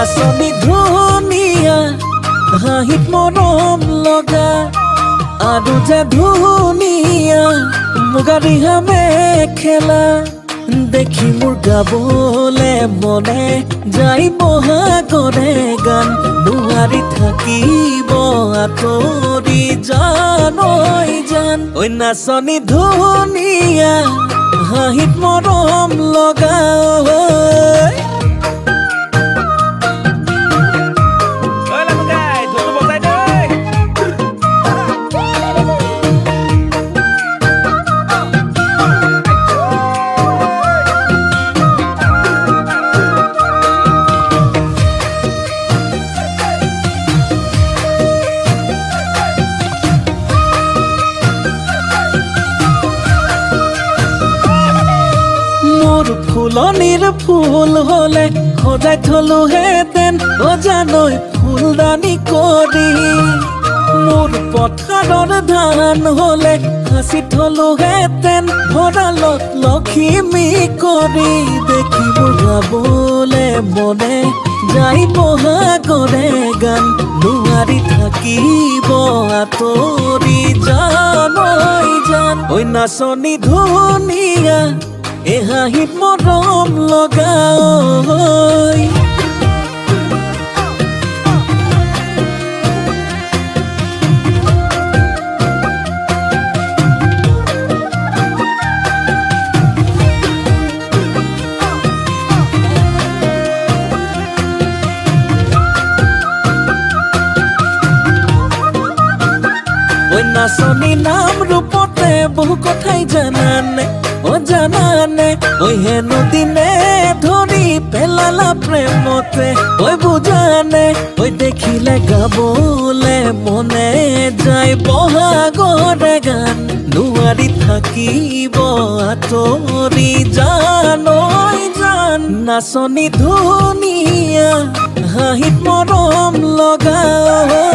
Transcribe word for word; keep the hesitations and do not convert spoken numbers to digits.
नासनी धुनिया हाहित मनोम लगा आदु जे धुनिया मुगारी हमें खेला देखी मुर्गा बोले मने जाई बहा करे गान दुआरी थकी बो आतोरी जानो जान ओ नासनी धुनिया हाहित मनोम लगा फुलनीर फूल होले खोजाय थलु हेतेन अजानय फुलदानी करी मोर पथारर धान होले हासि थलु हेतेन भराल लक्ष्मी करी देखि बुढा बोले मने जाई बहा करे गान दुआरी थाकिब आतोरी जानय जान ओ नासनी धुनिया एहा ही मरम लगाओ नासनी नाम रूपते बहु कथाई जानाने ओ जानाने ओ हेनु दिने धरी पेलाला प्रेमते ओ बुझाने ओ देखिले गाबोले मने जाय बहा गरे गान दुआरी थाकिब आतोरी जानय जान नासनी धुनिया हाहित मरम लगाओ।